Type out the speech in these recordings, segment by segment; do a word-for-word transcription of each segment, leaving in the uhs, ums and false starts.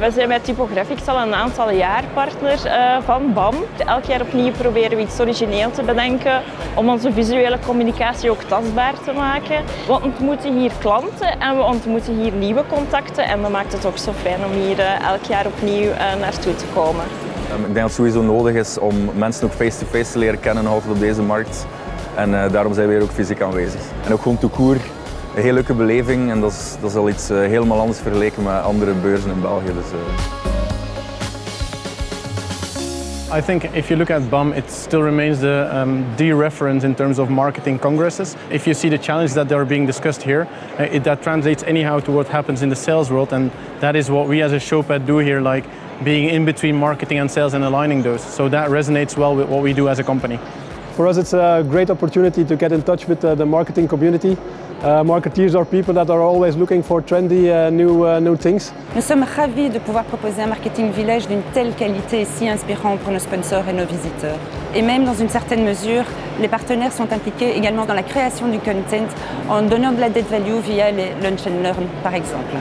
We zijn bij Typographics al een aantal jaar partner van B A M. Elk jaar opnieuw proberen we iets origineel te bedenken om onze visuele communicatie ook tastbaar te maken. We ontmoeten hier klanten en we ontmoeten hier nieuwe contacten en dat maakt het ook zo fijn om hier elk jaar opnieuw naartoe te komen. Ik denk dat het sowieso nodig is om mensen ook face-to-face te leren kennen op deze markt. En daarom zijn we hier ook fysiek aanwezig. En ook gewoon toekoer. Een heel leuke beleving en dat is, dat is al iets uh, helemaal anders vergeleken met andere beurzen in België. Dus, uh... I think if you look at B A M, it still remains the um, the reference in terms of marketing congresses. If you see the challenges that are being discussed here, uh, it, that translates anyhow to what happens in the sales world, and that is what we as a Showpad do here, like being in between marketing and sales and aligning those. So that resonates well with what we do as a company. For us, it's a great opportunity to get in touch with uh, the marketing community. Uh, marketeers are people that are always looking for trendy uh, new, uh, new things. Nous sommes ravis de pouvoir proposer un marketing village d'une telle qualité et si inspirant pour nos sponsors et nos visiteurs. Et même dans une certaine mesure, les partenaires sont impliqués également dans la création du content en donnant de la added value via les lunch and learn, par exemple.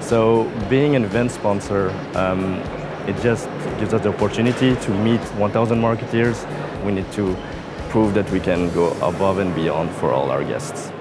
So, being an event sponsor, um, it just gives us the opportunity to meet one thousand marketeers. We need to prove that we can go above and beyond for all our guests.